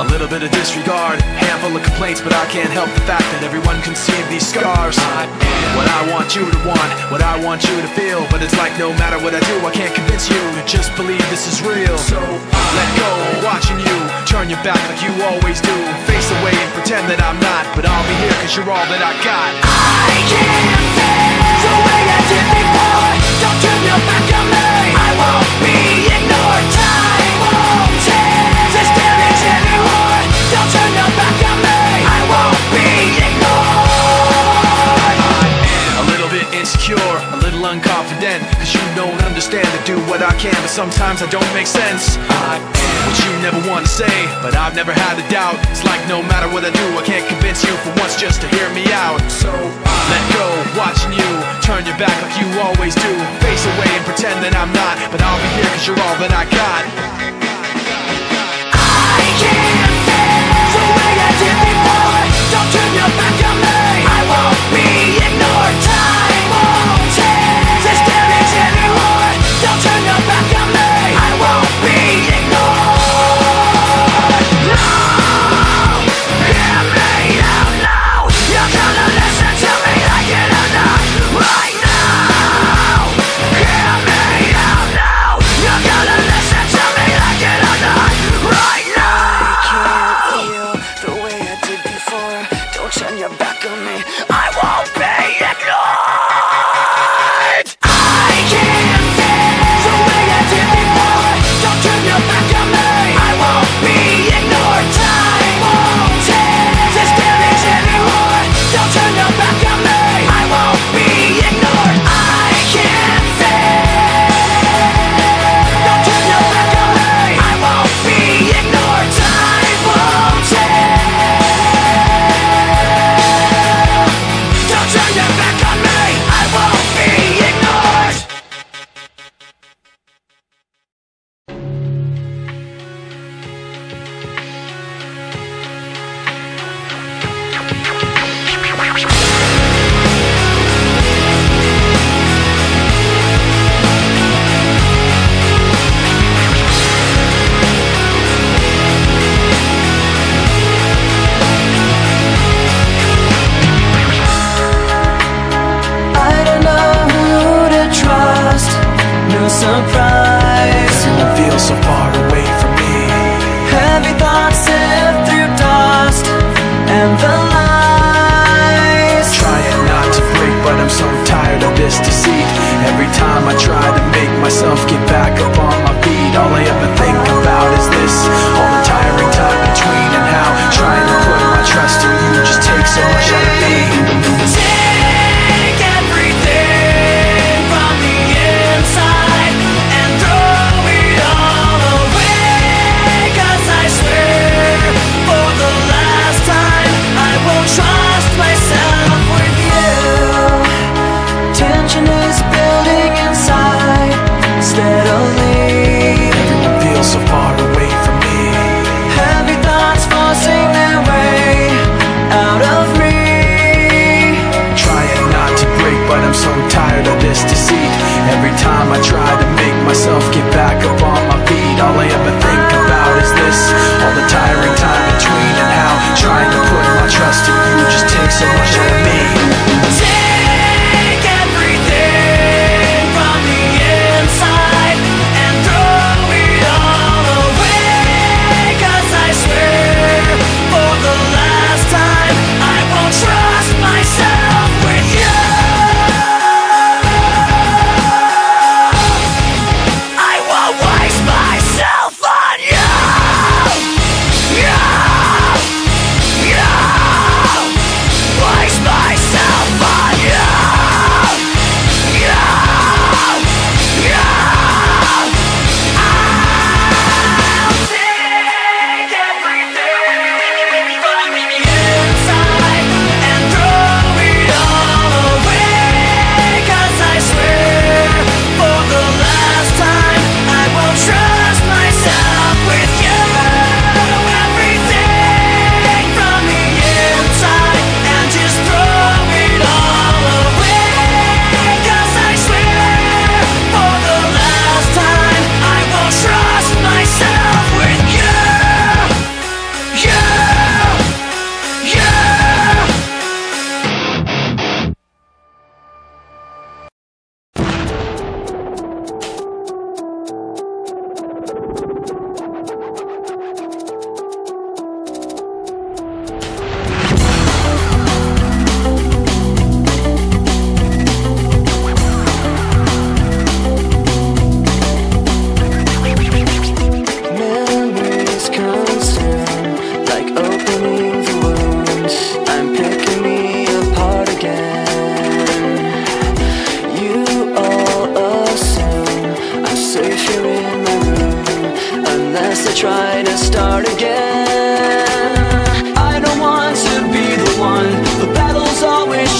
A little bit of disregard, handful of complaints, but I can't help the fact that everyone can see these scars. I am what I want you to want, what I want you to feel, but it's like no matter what I do, I can't convince you to just believe this is real. So let go, watching you turn your back like you always do, face away and pretend that I'm not, but I'll be here cause you're all that I got. I can't feel the way I did before. Don't turn your back on me, I won't be ignored. Time won't tell this damage anymore. Don't turn your back on me, I won't be ignored. I'm a little bit insecure, a little unconfident, cause you don't understand, to do what I can, but sometimes I don't make sense. I am what you never want to say, but I've never had a doubt. It's like no matter what I do, I can't convince you for once just to hear me out. So I let go, watching you turn your back like you always do, face away and pretend that I'm not, but I'll be here cause you're all that I got. I can't feel the way I did before. Don't turn your back on me, I won't be ignored. Time won't tell this damage anymore. Don't turn your back on me, I won't be ignored.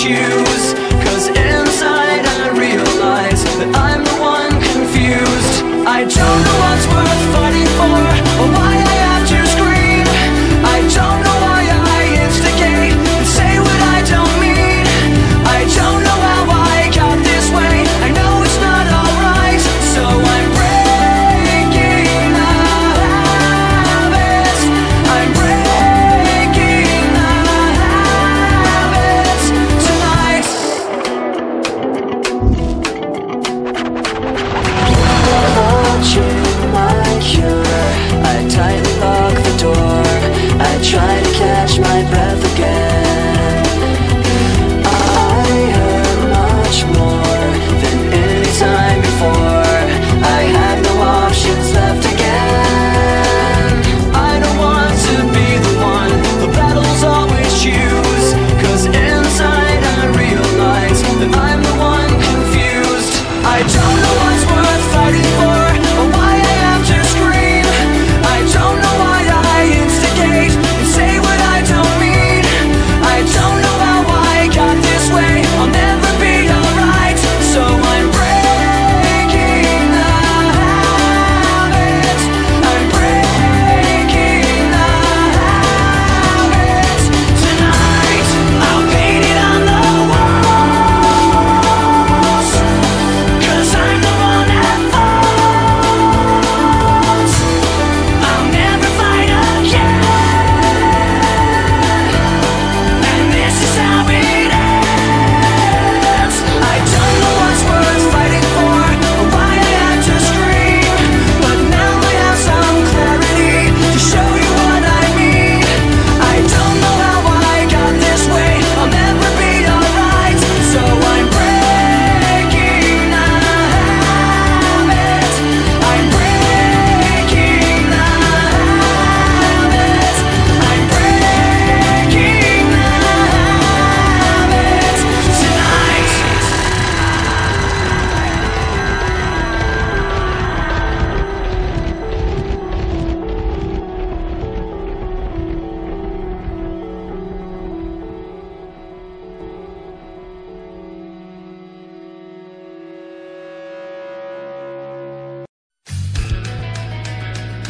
shoes, 'cause inside I realize that I'm the one confused. I don't know what's worth fighting for, or why I have to scream. I don't know why I instigate and say what I don't mean. I don't know how I got this way, I know it's not alright. So I'm breaking the habits, I'm breaking the habits tonight. Watching my cure, I tightly lock the door, I try to catch my breath again. I hurt much more than any time before, I have no options left again. I don't want to be the one the battles always choose, 'cause inside I realize that I'm the one confused. I don't know what's worth fighting for, or why I have to scream. I don't know why I instigate and say what I don't mean. I don't know how I got this way, I'll never be alright. So I'm breaking the habits, I'm breaking the habits tonight. I'll paint it on the walls, 'cause I'm the one at fault. I'll never fight again, and this is how it ends. I don't know what's worth fighting for, or why I had to scream, but now I have some clarity to show you what I mean. I don't know how I got this way, I'll never be alright. So I'm breaking the habit, I'm breaking the habit, I'm breaking the habit tonight.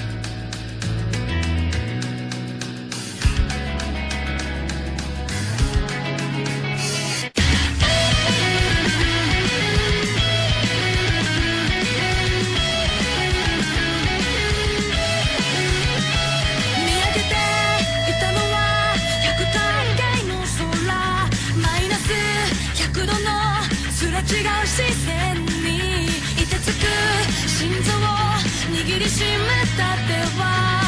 見上げていたのは100単位の空、マイナス100度のすれ違う視線に凍てつく心臓を握りしめた手は